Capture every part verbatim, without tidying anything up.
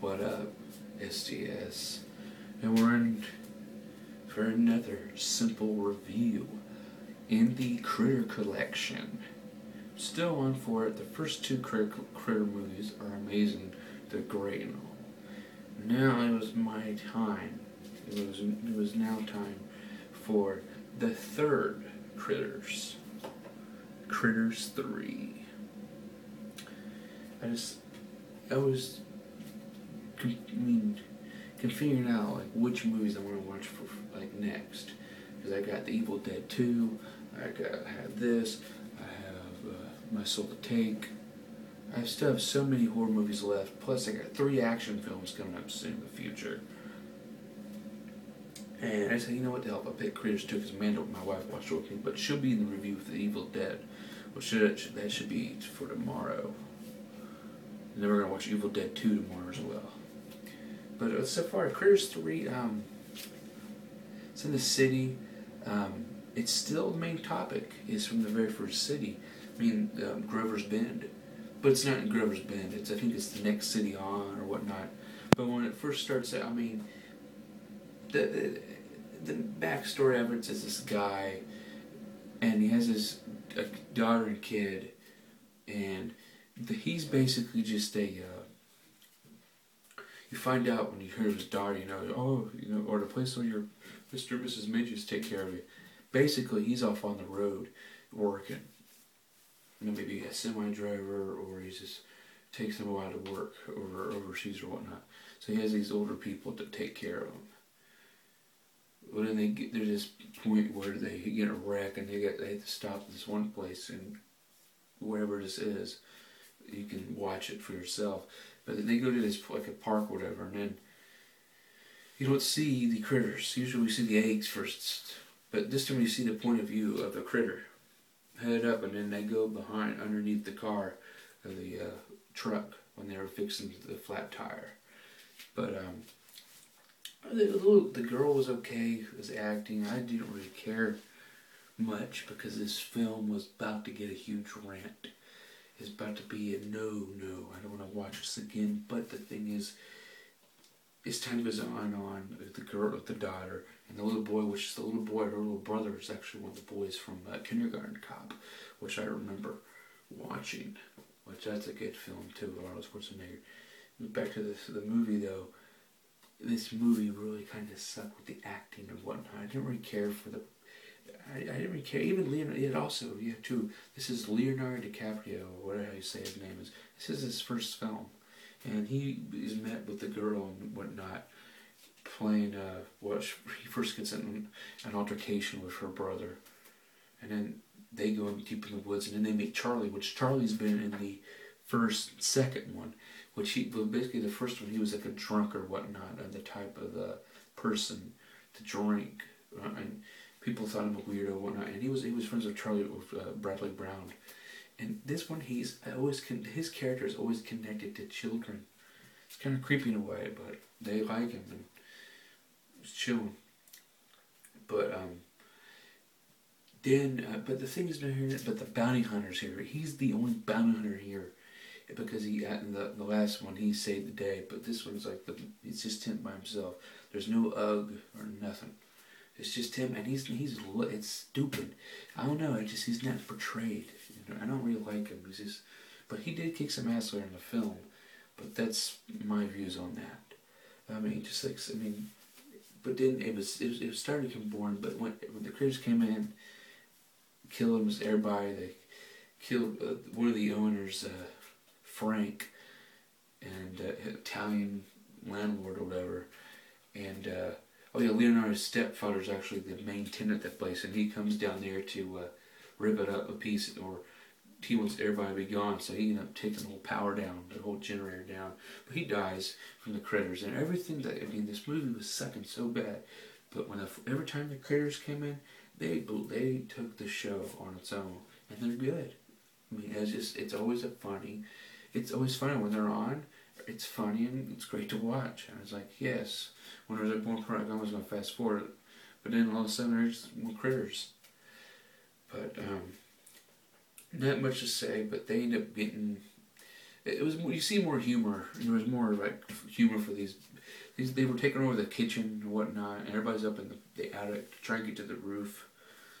what up? S T S. And we're in for another simple review in the Critter collection. Still on for it. The first two Critter, Critter movies are amazing. They're great and all. Now it was my time. It was it was now time for the third Critters. Critters three. I just I was I mean can figuring out like which movies I want to watch for like next, because I got The Evil Dead two, I got I have this, I have uh, My Soul to Take. I still have so many horror movies left. Plus, I got three action films coming up soon in the future. And I said, you know what, the hell, I picked Critters two because Amanda, my wife, watched it with me, but she'll be in the review for The Evil Dead. Well, should, should that should be for tomorrow. And then we're gonna watch Evil Dead two tomorrow as well. But so far, Critters three, um, it's in the city. Um, it's still the main topic is from the very first city. I mean, um, Grover's Bend. But it's not in Grover's Bend. It's I think it's the next city on or whatnot. But when it first starts out, I mean, the the, the backstory of it is this guy, and he has his a daughter and kid, and the, he's basically just a. Uh, you find out when you hear of his daughter, you know, oh, you know, or the place where your Mister and Missus Midges take care of you. Basically, he's off on the road working. You know, maybe a semi driver, or he just takes him a while to work over overseas or whatnot. So he has these older people to take care of him. Well, then they get, there's this point where they get a wreck and they get they have to stop at this one place, and whatever this is, you can watch it for yourself. But then they go to this like a park, or whatever, and then you don't see the critters. Usually we see the eggs first, but this time you see the point of view of the critter. Head up, and then they go behind, underneath the car, or the uh, truck, when they were fixing the flat tire. But um, the, the girl was okay, was acting. I didn't really care much because this film was about to get a huge rant. It's about to be a no, no. I don't want to watch this again. But the thing is, as time goes on and on, the girl with the daughter and the little boy, which is the little boy, her little brother is actually one of the boys from uh, Kindergarten Cop, which I remember watching, which that's a good film too, Arnold Schwarzenegger. Back to this, the movie though, this movie really kind of sucked with the acting and whatnot. I didn't really care for the, I, I didn't really care, even Leonardo, it also, yeah too, this is Leonardo DiCaprio, or whatever you say his name is, this is his first film. And he is met with the girl and whatnot, playing, uh, well, he first gets in an altercation with her brother. And then they go deep in the woods, and then they meet Charlie, which Charlie's been in the first, second one. Which he, basically the first one, he was like a drunk or whatnot, and the type of the person to drink. And people thought him a weirdo and whatnot. And he was, he was friends with Charlie, with uh, Bradley Brown. And this one, he's I always con- his character is always connected to children. It's kind of creepy in a way, but they like him and it's chilling. But um, then, uh, but the thing is, no here. But the bounty hunter's here. He's the only bounty hunter here, because he in the the last one he saved the day. But this one's like the it's just him by himself. There's no Ugg or nothing. It's just him, and he's he's it's stupid. I don't know. It just he's not portrayed. You know, I don't really like him. He's just, but he did kick some ass later in the film. But that's my views on that. I mean, just like I mean, but then it was it, was, it started to become boring. But when when the critters came in, killed him, everybody. They killed uh, one of the owners, uh, Frank, and uh, Italian landlord or whatever, and. Uh, Oh yeah, Leonardo's stepfather is actually the main tenant at that place, and he comes down there to uh, rip it up a piece, or he wants everybody to be gone, so he ends up taking the whole power down, the whole generator down. But he dies from the critters, and everything that, I mean, this movie was sucking so bad, but when the, every time the critters came in, they they took the show on its own, and they're good. I mean, it's just, it's always a funny, it's always funny when they're on. It's funny and it's great to watch. And I was like, yes. When I was at one point, I was going to fast forward it. But then all of a sudden, there's more critters. But, um, not much to say, but they end up getting it was, you see more humor. There was more like humor for these. These they were taking over the kitchen and whatnot, and everybody's up in the, the attic to try and get to the roof,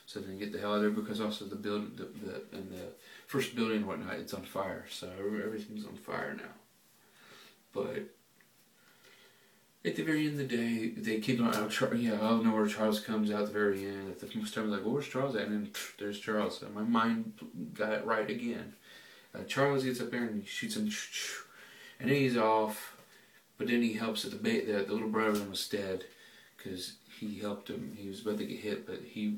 so they can get the hell out of there. Because also the building, the, the and the first building and whatnot, it's on fire. So everything's on fire now. But at the very end of the day, they keep on out. Yeah, I don't know where Charles comes out at the very end. At the first time, I'm like, well, where's Charles at? And then pff, there's Charles. And my mind got it right again. Uh, Charles gets up there and he shoots him. And then he's off. But then he helps the, ba- the, the little brother was dead. Because he helped him. He was about to get hit, but he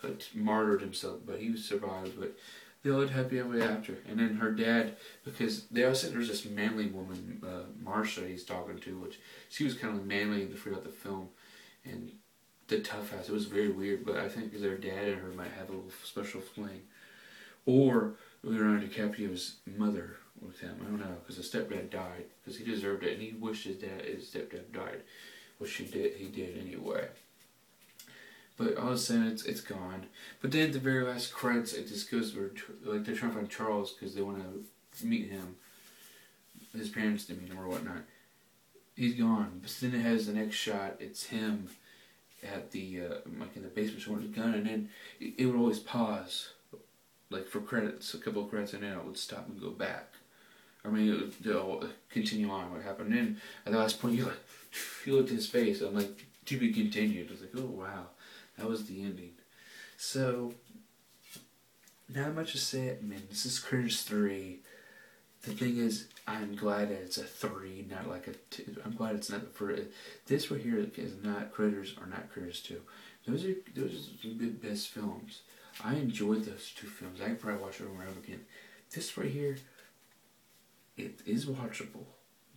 had martyred himself. But he survived. But they all had happy ever after. And then her dad, because they all said there's this manly woman, uh, Marcia, he's talking to, which she was kind of manly throughout the film, and the tough house. It was very weird, but I think their dad and her might have a little special fling, or Leonardo DiCaprio's mother with him. I don't know, because the stepdad died because he deserved it, and he wished his dad, his stepdad died, which she did. He did anyway. But all of a sudden, it's, it's gone. But then at the very last credits, it just goes where, like, they're trying to find Charles because they want to meet him. His parents didn't meet him or whatnot. He's gone. But then it has the next shot. It's him at the, uh, like, in the basement showing his gun. And then it, it would always pause, like, for credits, a couple of credits, and then it would stop and go back. I mean, it would, they'll continue on what happened. And then at the last point, you're like, you looked at his face. I'm like, to be continued. I was like, oh, wow. That was the ending. So, not much to say. I mean, this is Critters three. The thing is, I'm glad that it's a three, not like a two. I'm glad it's not the first. This right here is not Critters or not Critters two. Those are those are the best films. I enjoyed those two films. I can probably watch it over and over again. This right here, it is watchable.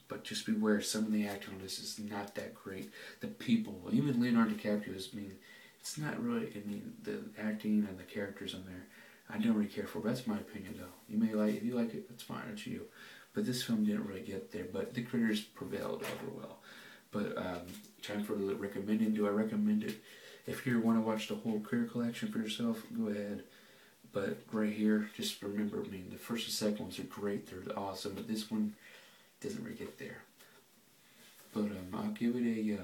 But just beware, some of the acting on this is not that great. The people, even Leonardo DiCaprio is being... It's not really, I mean, the acting and the characters on there, I don't really care for. That's my opinion, though. You may like, if you like it, that's fine, it's you. But this film didn't really get there, but the Critters prevailed over well. But, um, time for the recommending. Do I recommend it? If you want to watch the whole Critter collection for yourself, go ahead. But right here, just remember, I mean, the first and second ones are great, they're awesome, but this one doesn't really get there. But, um, I'll give it a, uh,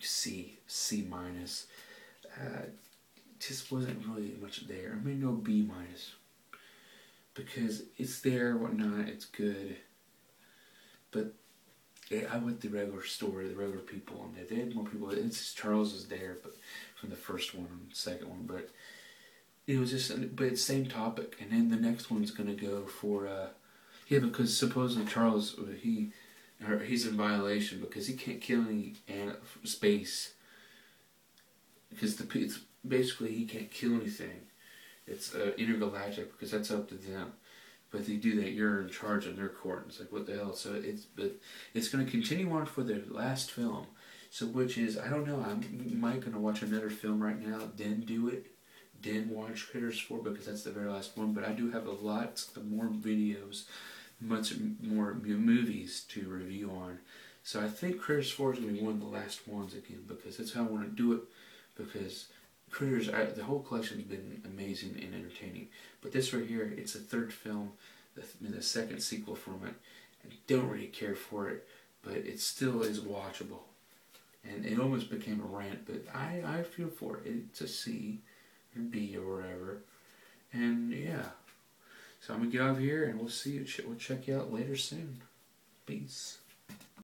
C, C minus, uh, just wasn't really much there. I mean, no B minus, because it's there, whatnot, it's good, but yeah, I went the regular story, the regular people on there. They had more people. It's just Charles is there, but from the first one and the second one, but it was just, but it's same topic, and then the next one's gonna go for, uh, yeah, because supposedly Charles, he. He's in violation because he can't kill any space. Because the it's basically he can't kill anything. It's uh, intergalactic because that's up to them. But if they do that, you're in charge of their court. It's like, what the hell? So it's but it's going to continue on for their last film. So which is, I don't know. I'm might going to watch another film right now. Then do it. Then watch Critters four because that's the very last one. But I do have a lot of more videos. Much more movies to review on. So I think Critters four is going to be one of the last ones again because that's how I want to do it, because Critters, I, the whole collection has been amazing and entertaining. But this right here, it's a third film, the, the second sequel from it. I don't really care for it, but it still is watchable. And it almost became a rant, but I, I feel for it. It's a C or B or whatever. And yeah. So I'm going to get out of here, and we'll see you. We'll check you out later soon. Peace.